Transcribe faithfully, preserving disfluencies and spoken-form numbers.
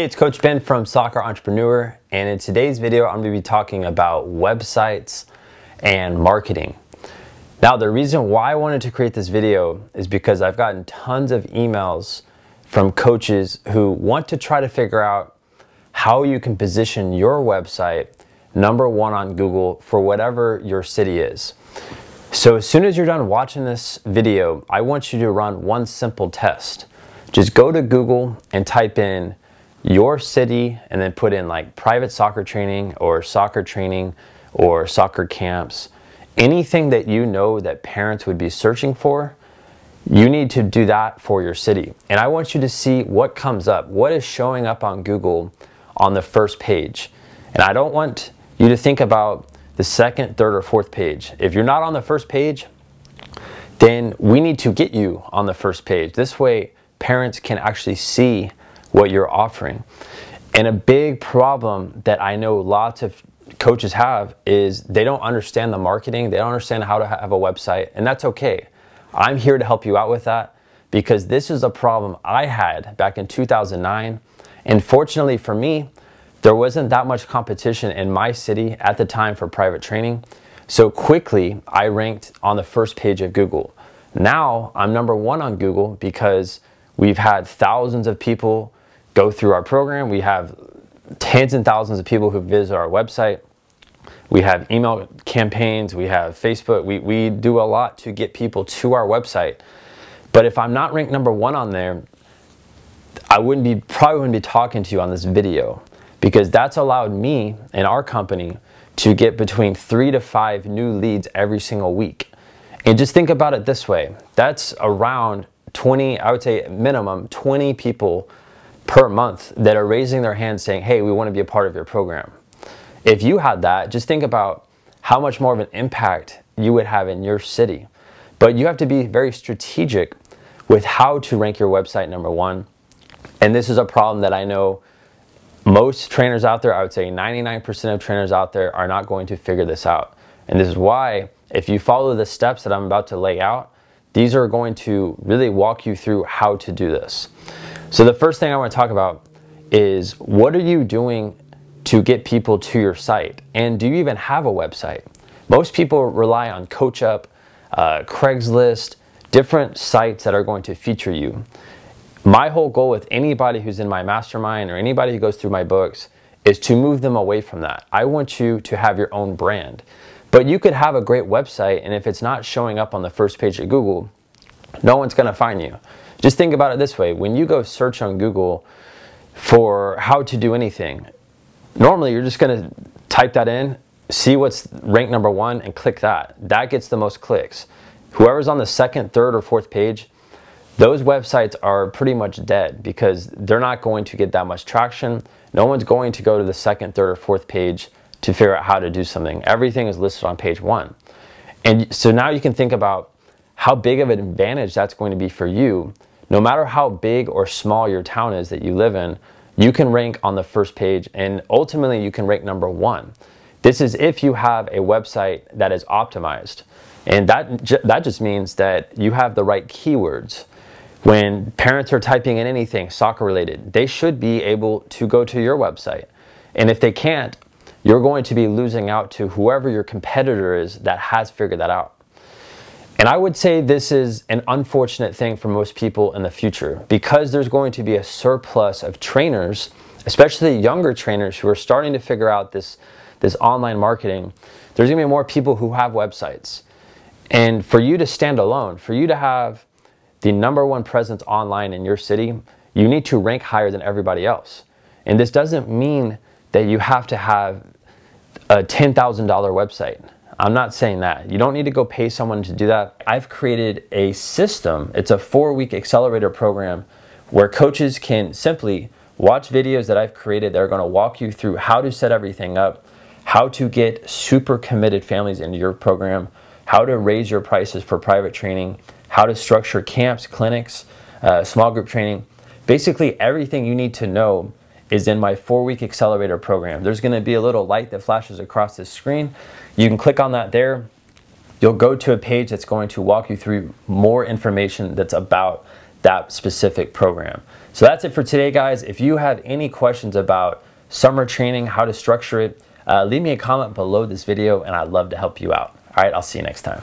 Hey, it's Coach Ben from Soccer Entrepreneur, and in today's video, I'm going to be talking about websites and marketing. Now, the reason why I wanted to create this video is because I've gotten tons of emails from coaches who want to try to figure out how you can position your website number one on Google for whatever your city is. So as soon as you're done watching this video, I want you to run one simple test. Just go to Google and type in your city and then put in like private soccer training or soccer training or soccer camps. Anything that you know that parents would be searching for, you need to do that for your city. And I want you to see what comes up, what is showing up on Google on the first page. And I don't want you to think about the second, third, or fourth page. If you're not on the first page, then we need to get you on the first page. This way, parents can actually see what you're offering. And a big problem that I know lots of coaches have is they don't understand the marketing, they don't understand how to have a website, and that's okay. I'm here to help you out with that because this is a problem I had back in two thousand nine. And fortunately for me, there wasn't that much competition in my city at the time for private training. So quickly, I ranked on the first page of Google. Now, I'm number one on Google because we've had thousands of people go through our program. We have tens and thousands of people who visit our website. We have email campaigns, we have Facebook. We, we do a lot to get people to our website. But if I'm not ranked number one on there, I wouldn't be, probably wouldn't be talking to you on this video, because that's allowed me and our company to get between three to five new leads every single week. And just think about it this way. That's around twenty, I would say minimum twenty people per month that are raising their hands saying, hey, we want to be a part of your program. If you had that, just think about how much more of an impact you would have in your city. But you have to be very strategic with how to rank your website number one. And this is a problem that I know most trainers out there, I would say ninety-nine percent of trainers out there, are not going to figure this out. And this is why, if you follow the steps that I'm about to lay out, these are going to really walk you through how to do this. So the first thing I want to talk about is, what are you doing to get people to your site? And do you even have a website? Most people rely on CoachUp, uh, Craigslist, different sites that are going to feature you. My whole goal with anybody who's in my mastermind or anybody who goes through my books is to move them away from that. I want you to have your own brand. But you could have a great website, and if it's not showing up on the first page of Google, no one's gonna find you. Just think about it this way. When you go search on Google for how to do anything, normally you're just gonna type that in, see what's ranked number one, and click that. That gets the most clicks. Whoever's on the second, third, or fourth page, those websites are pretty much dead because they're not going to get that much traction. No one's going to go to the second, third, or fourth page to figure out how to do something. Everything is listed on page one. And so now you can think about how big of an advantage that's going to be for you. No matter how big or small your town is that you live in, you can rank on the first page, and ultimately you can rank number one. This is if you have a website that is optimized. And that, that just means that you have the right keywords. When parents are typing in anything soccer related, they should be able to go to your website. And if they can't, you're going to be losing out to whoever your competitor is that has figured that out. And I would say this is an unfortunate thing for most people in the future, because there's going to be a surplus of trainers, especially younger trainers who are starting to figure out this, this online marketing. There's gonna be more people who have websites. And for you to stand alone, for you to have the number one presence online in your city, you need to rank higher than everybody else. And this doesn't mean that you have to have a ten thousand dollar website. I'm not saying that. You don't need to go pay someone to do that. I've created a system. It's a four-week accelerator program where coaches can simply watch videos that I've created that are gonna walk you through how to set everything up, how to get super committed families into your program, how to raise your prices for private training, how to structure camps, clinics, uh, small group training. Basically everything you need to know is in my four-week accelerator program. There's gonna be a little light that flashes across the screen. You can click on that there. You'll go to a page that's going to walk you through more information that's about that specific program. So that's it for today, guys. If you have any questions about summer training, how to structure it, uh, leave me a comment below this video and I'd love to help you out. All right, I'll see you next time.